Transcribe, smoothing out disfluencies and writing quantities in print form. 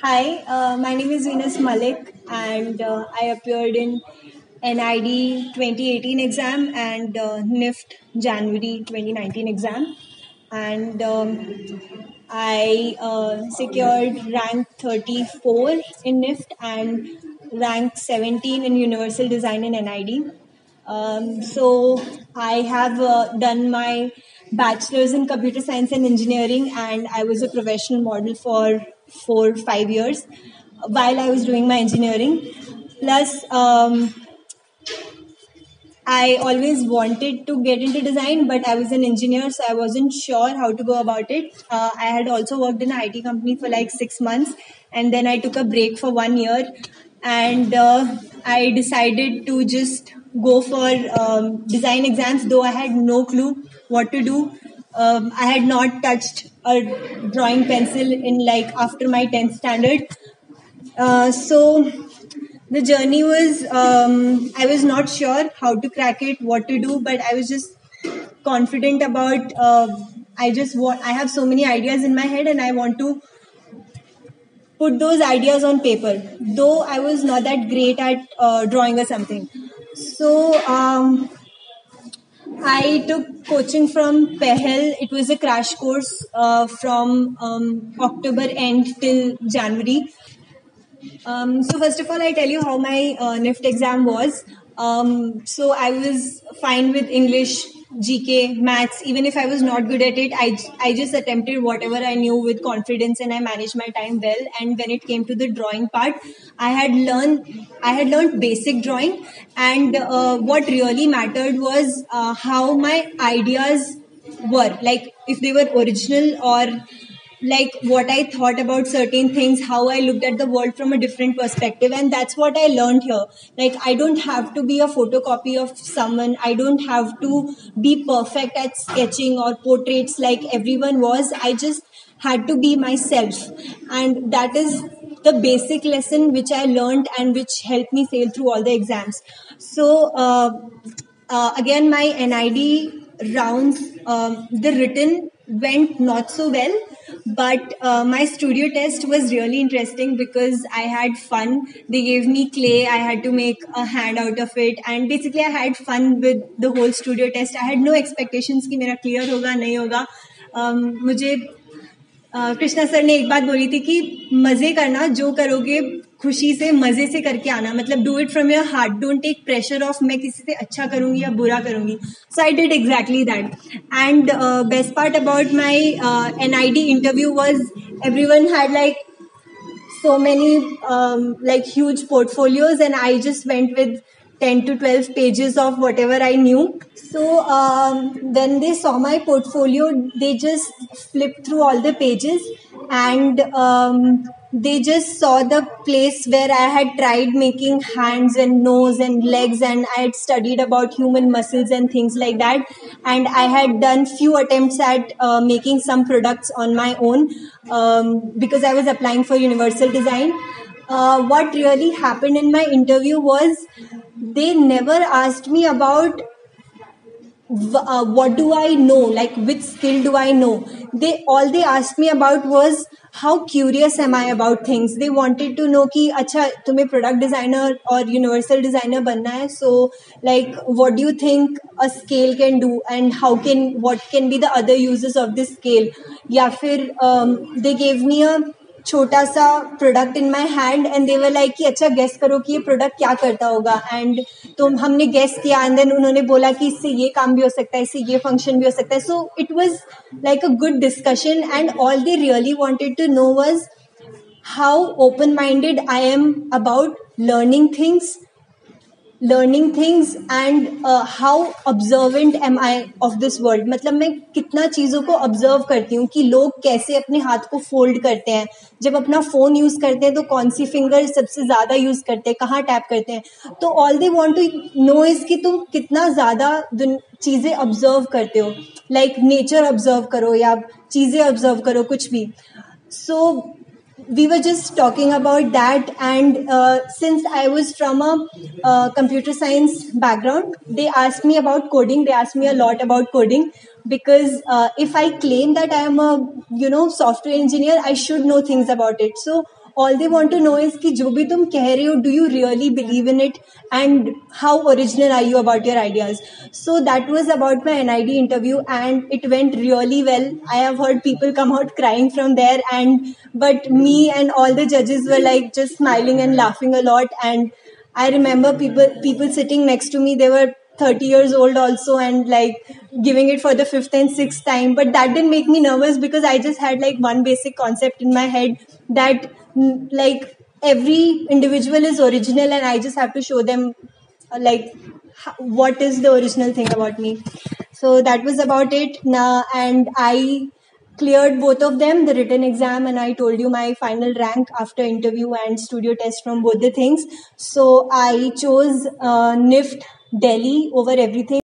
Hi, my name is Venus Malik and I appeared in NID 2018 exam and NIFT January 2019 exam, and I secured rank 34 in NIFT and rank 17 in Universal Design in NID. So I have done my bachelor's in computer science and engineering, and I was a professional model for 4-5 years while I was doing my engineering. Plus, I always wanted to get into design, but I was an engineer, so I wasn't sure how to go about it. I had also worked in an IT company for like 6 months, and then I took a break for 1 year, and I decided to just go for design exams, though I had no clue what to do. I had not touched a drawing pencil in like after my 10th standard. So the journey was, I was not sure how to crack it, what to do, but I was just confident about, I have so many ideas in my head and I want to put those ideas on paper, though I was not that great at drawing or something. So I took coaching from Pehel. It was a crash course from October end till January. So first of all, I'll tell you how my NIFT exam was. So I was fine with English, GK, maths. Even if I was not good at it, I just attempted whatever I knew with confidence, and I managed my time well. And when it came to the drawing part, I had learned basic drawing, and what really mattered was how my ideas were, like if they were original or like what I thought about certain things, how I looked at the world from a different perspective. And that's what I learned here. Like, I don't have to be a photocopy of someone. I don't have to be perfect at sketching or portraits like everyone was. I just had to be myself. And that is the basic lesson which I learned and which helped me sail through all the exams. So again, my NID rounds, the written went not so well, but my studio test was really interesting because I had fun. They gave me clay, I had to make a hand out of it, and basically I had fun with the whole studio test. I had no expectations कि मेरा clear होगा नहीं होगा. मुझे Krishna sir ने एक बात बोली थी कि मजे करना, जो करोगे खुशी से मजे से करके आना, मतलब do it from your heart, don't take pressure off मैं किसी से अच्छा करूँगी या बुरा करूँगी. So I did exactly that, and best part about my NID interview was everyone had like so many like huge portfolios, and I just went with 10 to 12 pages of whatever I knew. So when they saw my portfolio, they just flipped through all the pages, and they just saw the place where I had tried making hands and nose and legs, and I had studied about human muscles and things like that, and I had done few attempts at making some products on my own because I was applying for Universal Design. What really happened in my interview was they never asked me about what do I know, like which skill do I know. All they asked me about was how curious am I about things. They wanted to know ki acha tumhe product designer or universal designer banna hai, so like what do you think a scale can do, and what can be the other uses of this scale. Ya fir they gave me a chota sa product in my hand, and they were like कि अच्छा guess करो कि ये product क्या करता होगा, and तो हमने guess किया, and then उन्होंने बोला कि इससे ये काम भी हो सकता है, इससे ये function भी हो सकता है. So it was like a good discussion, and all they really wanted to know was how open-minded I am about learning things and how observant am I of this world. मतलब मैं कितना चीज़ों को observe करती हूँ कि लोग कैसे अपने हाथ को fold करते हैं, जब अपना phone use करते हैं तो कौन सी finger सबसे ज़्यादा use करते हैं, कहाँ tap करते हैं. तो all they want to know is कि तुम कितना ज़्यादा चीज़ें observe करते हो, like nature observe करो या चीज़ें observe करो कुछ भी. So we were just talking about that, and since I was from a computer science background, they asked me about coding. They asked me a lot about coding because if I claim that I am a software engineer, I should know things about it. So all they want to know is कि जो भी तुम कह रहे हो, do you really believe in it and how original are you about your ideas? So that was about my NID interview and it went really well. I have heard people come out crying from there, and but me and all the judges were like just smiling and laughing a lot. And I remember people sitting next to me, they were 30 years old also and like giving it for the 5th and 6th time. But that didn't make me nervous because I just had like one basic concept in my head that like every individual is original and I just have to show them like what is the original thing about me. So that was about it. Now, and I cleared both of them, the written exam, and I told you my final rank after interview and studio test from both the things. So I chose NIFT Delhi over everything.